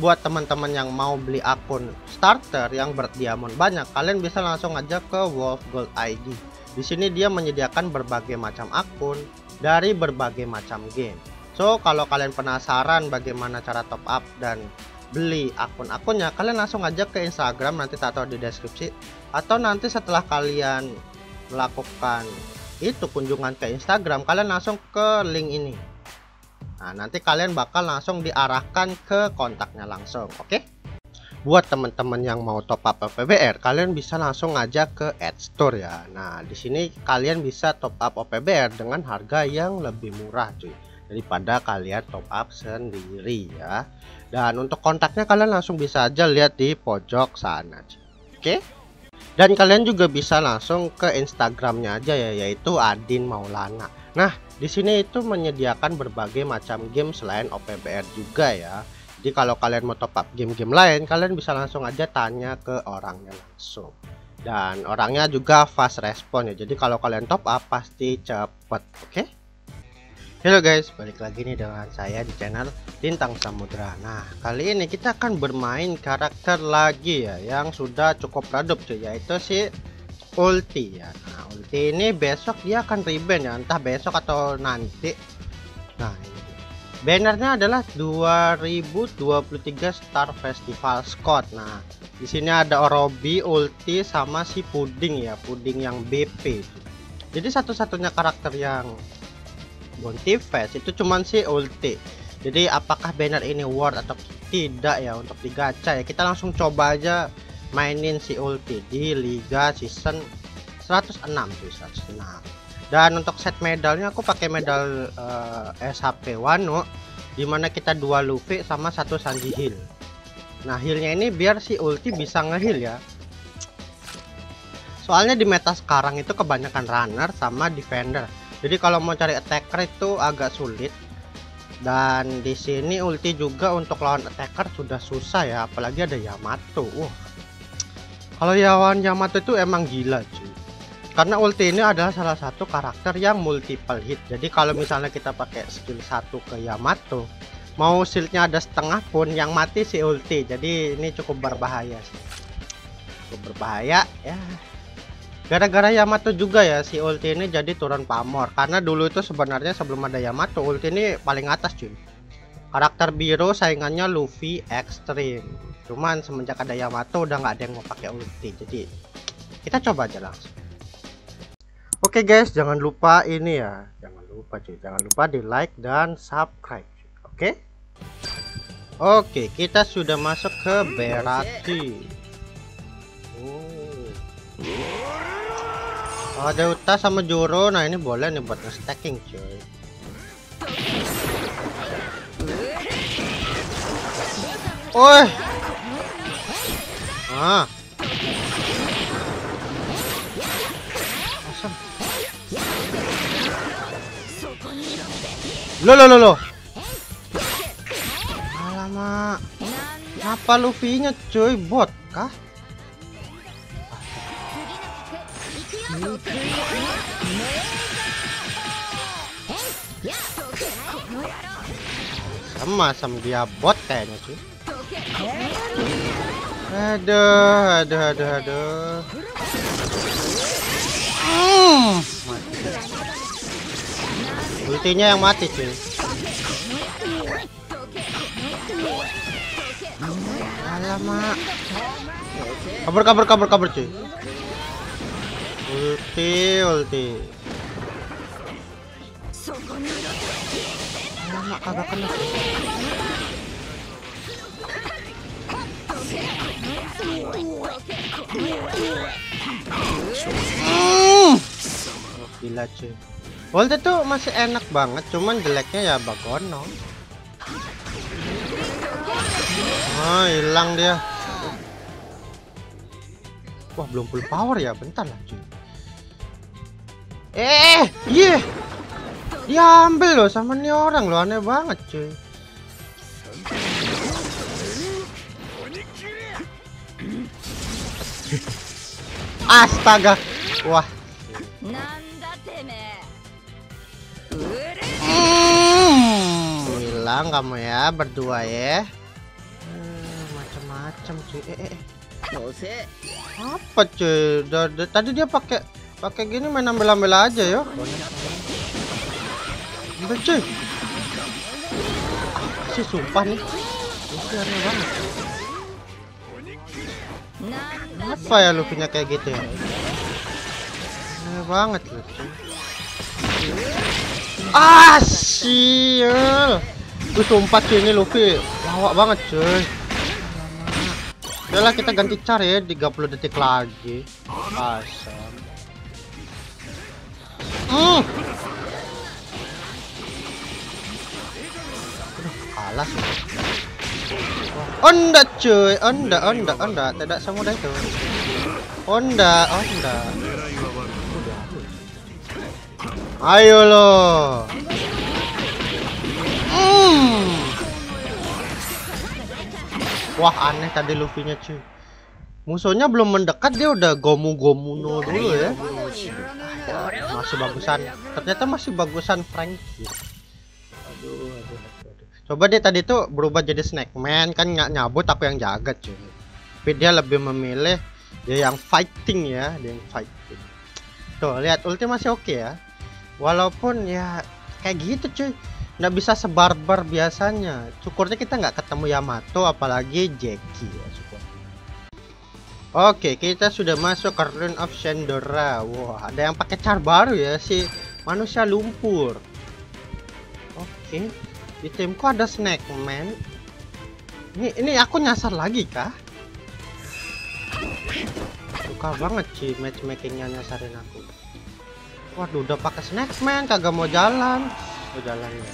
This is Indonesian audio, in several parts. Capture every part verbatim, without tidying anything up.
buat teman-teman yang mau beli akun starter yang bird diamond banyak, kalian bisa langsung aja ke Wolf Gold I D. Di sini dia menyediakan berbagai macam akun dari berbagai macam game. So kalau kalian penasaran bagaimana cara top up dan beli akun-akunnya, kalian langsung aja ke Instagram, nanti taruh di deskripsi, atau nanti setelah kalian melakukan itu kunjungan ke Instagram, kalian langsung ke link ini. Nah, nanti kalian bakal langsung diarahkan ke kontaknya langsung, oke? Okay? Buat teman-teman yang mau top up O P B R, kalian bisa langsung aja ke Ad Store ya. Nah, di sini kalian bisa top up O P B R dengan harga yang lebih murah, cuy, daripada kalian top up sendiri ya. Dan untuk kontaknya kalian langsung bisa aja lihat di pojok sana, cuy. Oke? Okay? Dan kalian juga bisa langsung ke Instagramnya aja ya, yaitu Adin Maulana. Nah, di sini itu menyediakan berbagai macam game selain O P B R juga ya. Jadi kalau kalian mau top up game-game lain, kalian bisa langsung aja tanya ke orangnya langsung. Dan orangnya juga fast respon ya. Jadi kalau kalian top up pasti cepet, oke? Okay? Halo guys, balik lagi nih dengan saya di channel Lintang Samudra. Nah, kali ini kita akan bermain karakter lagi ya yang sudah cukup redup tuh, yaitu si Ulti ya. Nah, Ulti ini besok dia akan rebrand ya, entah besok atau nanti. Nah, ini bannernya adalah dua ribu dua puluh tiga Star Festival Scott. Nah, di sini ada Orobi, Ulti, sama si Puding ya, Puding yang B P. Jadi satu-satunya karakter yang Bonte Fest itu cuman si Ulti. Jadi apakah banner ini worth atau tidak ya untuk digacha ya, kita langsung coba aja mainin si Ulti di Liga Season seratus enam tuh, seratus enam. Dan untuk set medalnya aku pakai medal uh, S H P Wano, dimana kita dua Luffy sama satu Sanji heal. Nah, healnya ini biar si Ulti bisa ngeheal ya, soalnya di meta sekarang itu kebanyakan runner sama defender, jadi kalau mau cari attacker itu agak sulit. Dan di sini Ulti juga untuk lawan attacker sudah susah ya, apalagi ada Yamato. Wah, kalau lawan Yamato itu emang gila cuy, karena Ulti ini adalah salah satu karakter yang multiple hit. Jadi kalau misalnya kita pakai skill satu ke Yamato, mau shieldnya ada setengah pun yang mati si Ulti. Jadi ini cukup berbahaya sih, cukup berbahaya ya. Gara-gara Yamato juga ya si Ulti ini jadi turun pamor, karena dulu itu sebenarnya sebelum ada Yamato, Ulti ini paling atas cuy, karakter biru saingannya Luffy ekstrim. Cuman semenjak ada Yamato udah nggak ada yang mau pakai Ulti, jadi kita coba aja langsung. Oke guys, jangan lupa ini ya, jangan lupa cuy, jangan lupa di like dan subscribe cuy. Oke, oke, kita sudah masuk ke Berati. Oh, ada Uta sama Zoro. Nah, ini boleh nih buat nge-stacking cuy. Woi. Ah. Asam. Lo lo lo lo. Alamak. Apa Luffy-nya cuy, bot kah? Sama sama dia bot kayaknya cuy. Aduh, aduh, aduh, aduh. Hmm. Ultinya yang mati cuy. Alamak. Kabur, kabur, kabur, kabur cuy. Ulti, ulti. Alamak, kagak kena. Hmm. Oh, gila cuy. Ulti tuh masih enak banget, cuman jeleknya ya bagono. Ah, hilang dia. Wah, belum full power ya, bentar lah cuy. Eh, yeah. Diambil loh sama nih orang loh, aneh banget cuy. Astaga, wah. Hmm, hilang kamu ya berdua ya. Hmm. cuy. Eh, eh, eh. Apa cuy? Dari tadi dia pakai pakai gini main ambil-ambil aja ya. Ambil cuy. Si sumpah nih. Ini aneh banget. Apa ya Luffy-nya kayak gitu ya? Aneh banget Luffy. Ah, sial. Tuh sumpah cuy, ini Luffy lawak banget cuy. Udahlah kita ganti car ya, tiga puluh detik lagi. Asam. Hmm. Aduh, kalah sih. Onda cuy, onda, onda, onda. Tidak semudah itu. Onda, onda. Ayo loh. Hmm. Wah aneh tadi Luffy-nya cuy. Musuhnya belum mendekat dia udah gomu-gomuno dulu ya. Masih bagusan. Ternyata masih bagusan Franky. Aduh, aduh, aduh. Coba dia tadi tuh berubah jadi snackman kan, nggak nyabut aku yang jaga cuy. Tapi dia lebih memilih dia yang fighting ya, dia yang fighting. Tuh lihat ulti masih oke okay ya. Walaupun ya kayak gitu cuy, nggak bisa sebarbar biasanya. Syukurnya kita nggak ketemu Yamato apalagi Jackie ya, syukurnya. Oke, kita sudah masuk ke Rune of Shandora. Wah, ada yang pakai char baru ya, si manusia lumpur. Oke, di timku ada snackman. Ini ini aku nyasar lagi kah? Suka banget sih matchmakingnya nyasarin aku. Waduh, udah pakai snackman kagak mau jalan. Oh, jalan ya.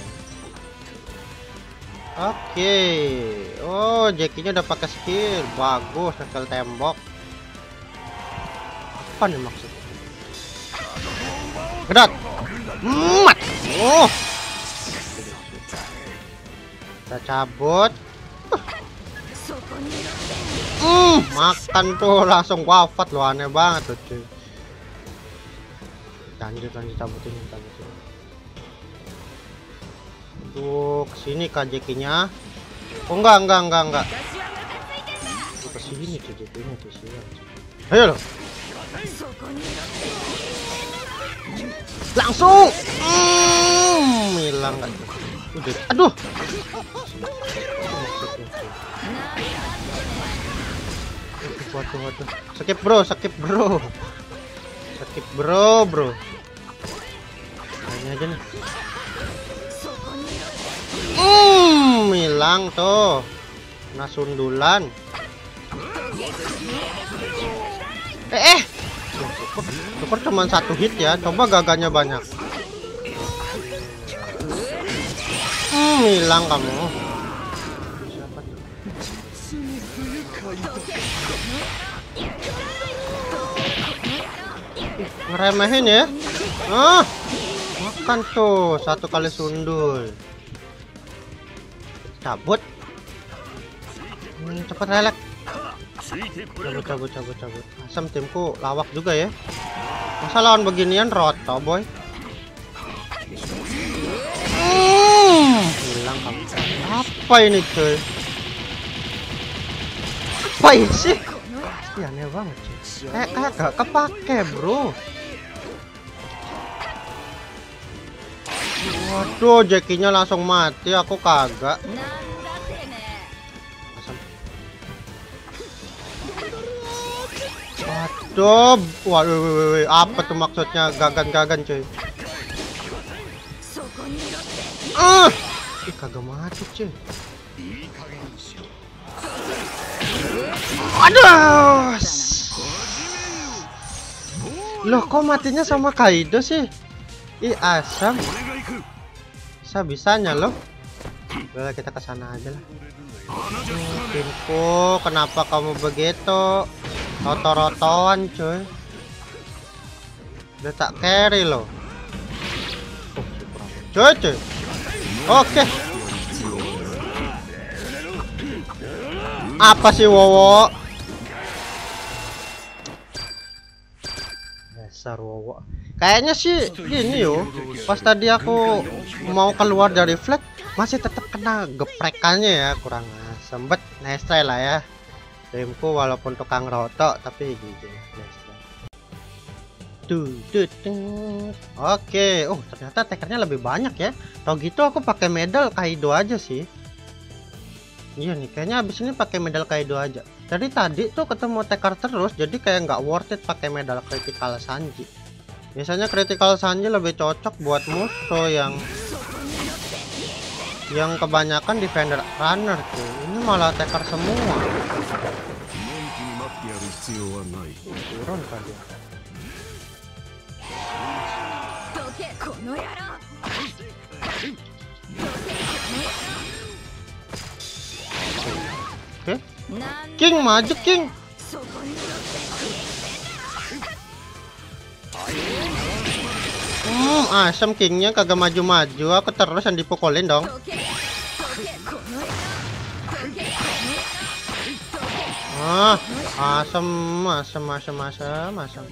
Oke. Oh, Jackie-nya udah pakai skill. Bagus, ngekel tembok. Apa nih maksudnya? Gedat. Mat. Oh. Kita cabut. Uh, makan tuh langsung wafat loh, aneh banget tuh, cuy. Lanjut lanjut cabutin cabutin tuh kesini kan Jackie-nya. Oh enggak enggak enggak enggak kesini tuh Jackie-nya tuh sini. Ayo loh langsung mm, hilang kan. Aduh waduh waduh skip bro skip bro sakit bro bro hanya aja nih. Hmm, hilang tuh kena sundulan. Eh eh syukur cuma satu hit ya, coba gaganya banyak. Hmm, hilang kamu. Siapa tuh? Ngeremehin ya. Ah, makan tuh satu kali sundul. Cabut. Hmm, cepat relek. Cabut, cabut, cabut, cabut. Asam timku lawak juga ya. Masa lawan beginian roto boy. Hmm, hilang kamu. Apa ini cuy? Apa sih? Ya aneh banget cuy. Eh, agak kepake bro. Waduh, Jackie-nya langsung mati, aku kagak. Waduh, waduh, waduh, apa tuh maksudnya gagan-gagan cuy? Ah, ih, kagak mati cuy. Aduh. Loh kok matinya sama Kaido sih? Ih asam. Bisa-bisanya loh. Udah kita ke sana aja lah. Timku, kenapa kamu begitu? Roto-rotoan cuy. Udah tak carry loh. Cuy cuy. Oke. Apa sih Wowo? Wow. Kayaknya sih gini yo. Pas tadi aku mau keluar dari flat masih tetap kena geprekannya ya, kurang asem bet. Nice try lah ya. ekstrimku walaupun tukang rotok tapi gitu. Oke, oh ternyata tekernya lebih banyak ya. Tau gitu aku pakai medal Kaido aja sih. Iya nih, kayaknya abis ini pakai medal Kaido aja. Dari tadi tuh ketemu teker terus, jadi kayak nggak worth it pakai medal critical Sanji. Biasanya critical Sanji lebih cocok buat musuh yang yang kebanyakan defender runner tuh. Ini malah teker semua. Turun tadi. Oke, okay. King maju King. Hmm, asem Kingnya kagak maju-maju. Aku terus yang dipukulin dong. Ah, asem, asem, asem, asem, asem.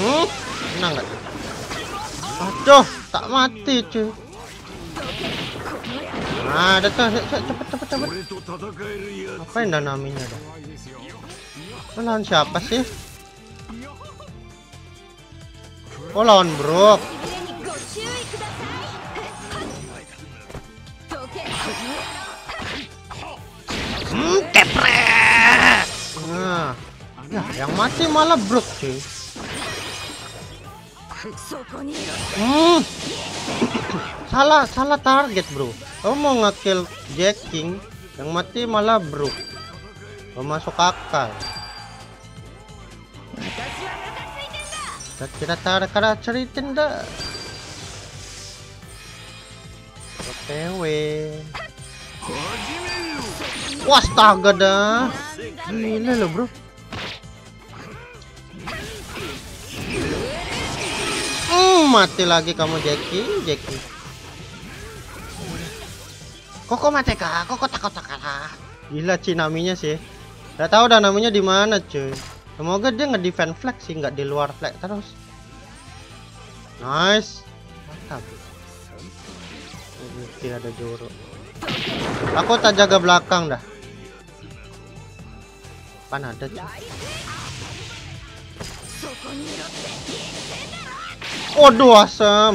Hmm, kena nggak? Aduh, tak mati cuy. Nah, ada tuh, cepet cepet cepet. Apa yang dah namanya dah? Oh, lawan siapa sih? Oh, lawan Brook. Hmm, kepres. Nah, ya, yang mati malah Brook cuy. Hmm. Salah, salah target bro. Kamu mau nge-kill Jacking, yang mati malah bro. Gak masuk akal. Kita tarik cara ceritin dah. O T W. Wastaga dah. Gila lo bro. Mati lagi kamu Jackie, Jackie. Koko mati kah? Koko takut kalah. Gila sih Naminya sih. Gak tahu dah namanya di mana cuy. Semoga dia nge-defend flag sih, nggak di luar flag terus. Nice. Mantap. Oke, ada Zoro. Aku tak jaga belakang dah. Pan ada cuy. Waduh, asem.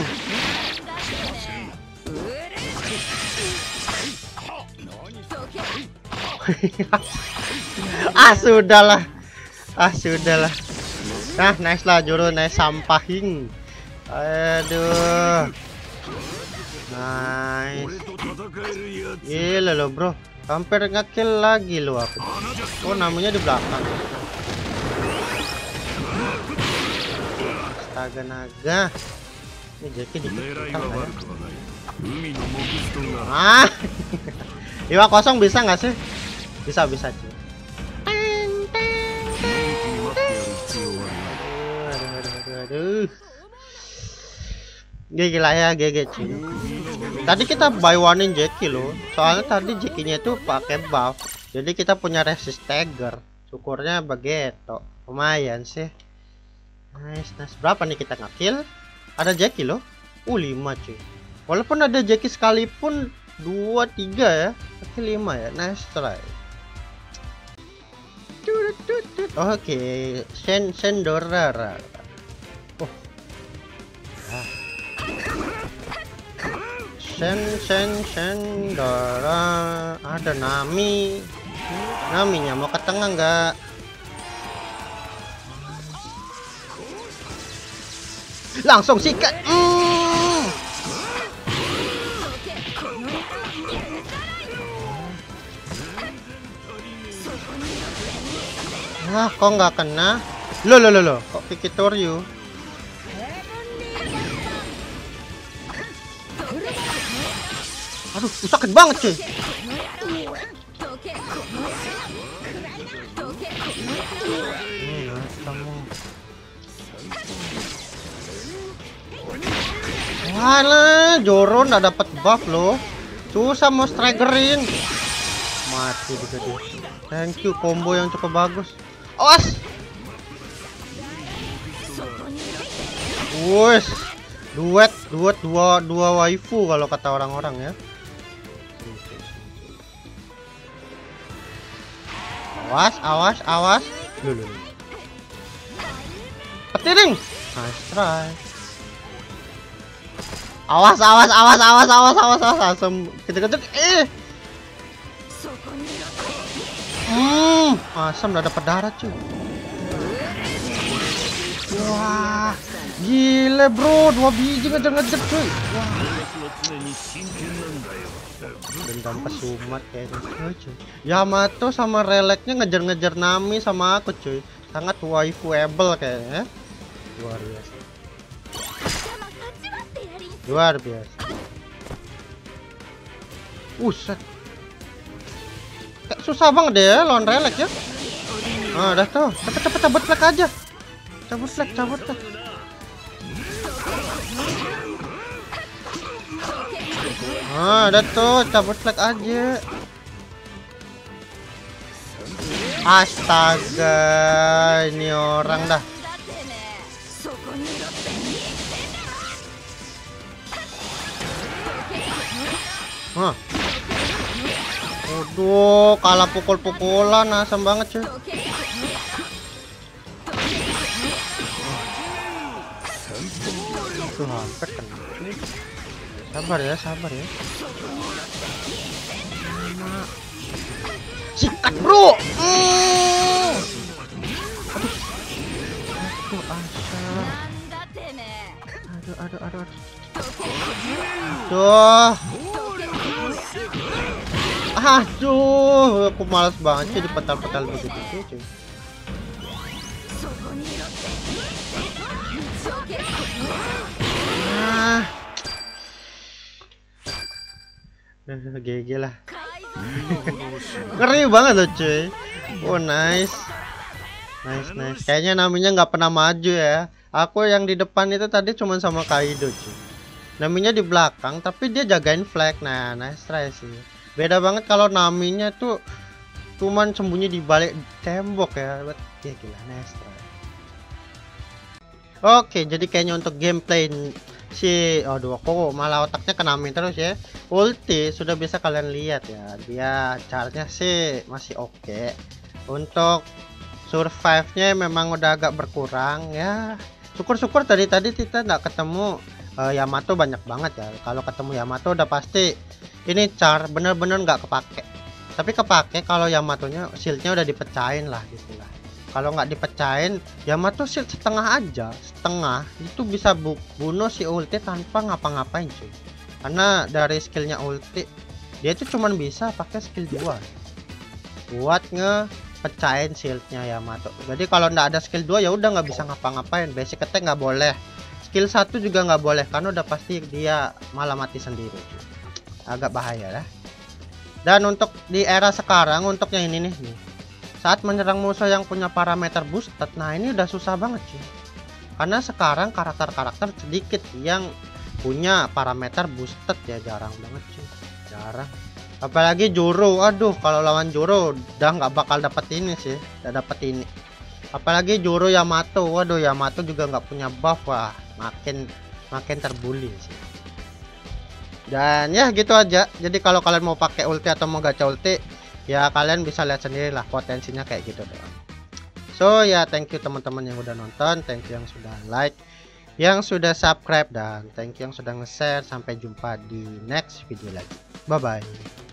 Ah sudahlah, ah sudahlah. Nah, nice lah Zoro, nice sampahin. Aduh, nice. Gila lo bro, hampir ngekill lagi lo aku. Oh, namanya di belakang. Astaga naga. Ini Jackie dikit-dikit ya. Ah. Iwa kosong bisa nggak sih? Bisa-bisa cuy. Aduh, aduh, aduh, aduh. Gila ya, G G cuy. Tadi kita buy one-in Jackie loh. Soalnya tadi Jackie-nya tuh pakai buff. Jadi kita punya resist tagger. Syukurnya begitu. Lumayan sih. Nice, nice. Berapa nih kita nge-kill? Ada Jackie loh. Uh, lima cuy. Walaupun ada Jackie sekalipun dua tiga ya. Tapi lima ya. Nice try. Oke, okay. Shen Shandora. Oh. Ah. Shen Shen Shandora. Ada Nami. Naminya mau ke tengah nggak? Langsung sikat. Mm. Nah, kok nggak kena? Lo lo lo lo, kok pikir Toryu? Aduh, sakit banget cuy. Alah, Zoro nggak dapat buff loh. Susah mau strigerin. Mati juga dia. Thank you combo yang cukup bagus. Awas. Wush. Duet, duet dua dua waifu kalau kata orang-orang ya. Awas, awas, awas. Lulu. Petiring. Nice try. Awas, awas, awas, awas, awas, awas, awas, langsung kejek-kejek. Eh. Hmm, asam udah dapat darah cuy. Wah, gile bro, dua biji ngejek-ngejek cuy. Wah. Dendam pesumat kayaknya cuy. Yamato sama releknya ngejar-ngejar Nami sama aku cuy. Sangat waifuable kayaknya. Luar biasa. Luar biasa. Uset. Susah banget deh lawan relek ya. Nah, udah tuh. Cepet-cepet cabut flag aja. Cabut flag, cabut flag. Nah, udah tuh, cabut flag aja. Astaga, ini orang dah. Hah. Waduh, kalah pukul-pukulan, asam banget cuy. Tuh hampir kena. Sabar ya, sabar ya. Sikat bro. Mm. Aduh. Aduh, asam. Aduh, aduh, aduh, aduh. Aduh. Aduh, aku malas banget sih dipetal-petal begitu cuy. Nah, G G lah. Ngeri banget loh cuy. Oh nice, nice nice. Kayaknya namanya nggak pernah maju ya. Aku yang di depan itu tadi cuman sama Kaido cuy. Naminya di belakang, tapi dia jagain flag. Nah, nice try sih. Beda banget kalau Naminya tuh cuman sembunyi di balik tembok ya. Ya gila, nice try. Oke, jadi kayaknya untuk gameplay si, aduh aku malah otaknya ke Nami terus ya. Ulti sudah bisa kalian lihat ya. Dia charge-nya sih masih oke. Okay. Untuk survive-nya memang udah agak berkurang ya. Syukur-syukur tadi tadi kita nggak ketemu Uh, Yamato banyak banget ya. Kalau ketemu Yamato udah pasti ini char bener-bener nggak kepake. Tapi kepake kalau Yamatonya shieldnya udah dipecahin lah gitu lah. Kalau nggak dipecahin, Yamato shield setengah aja, setengah itu bisa bu bunuh si ulti tanpa ngapa-ngapain cuy. Karena dari skillnya ulti dia itu cuman bisa pakai skill dua buat ngepecahin shieldnya Yamato. Jadi kalau nggak ada skill dua ya udah nggak bisa ngapa-ngapain. Basic attack nggak boleh. Skill satu juga nggak boleh karena udah pasti dia malah mati sendiri cuy. Agak bahaya lah. Dan untuk di era sekarang untuk yang ini nih, nih saat menyerang musuh yang punya parameter boosted, nah ini udah susah banget cuy. Karena sekarang karakter-karakter sedikit yang punya parameter boosted ya, jarang banget cuy, jarang. Apalagi Zoro, aduh kalau lawan Zoro udah nggak bakal dapat ini sih, udah dapat ini. Apalagi Zoro Yamato, waduh Yamato juga nggak punya buff, wah makin makin terbuli sih. Dan ya gitu aja. Jadi kalau kalian mau pakai ulti atau mau gacha ulti ya kalian bisa lihat sendiri lah potensinya kayak gitu doang. So ya, thank you teman-teman yang udah nonton, thank you yang sudah like, yang sudah subscribe, dan thank you yang sudah nge-share. Sampai jumpa di next video lagi. Bye bye.